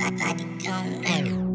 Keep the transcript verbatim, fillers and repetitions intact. like I become.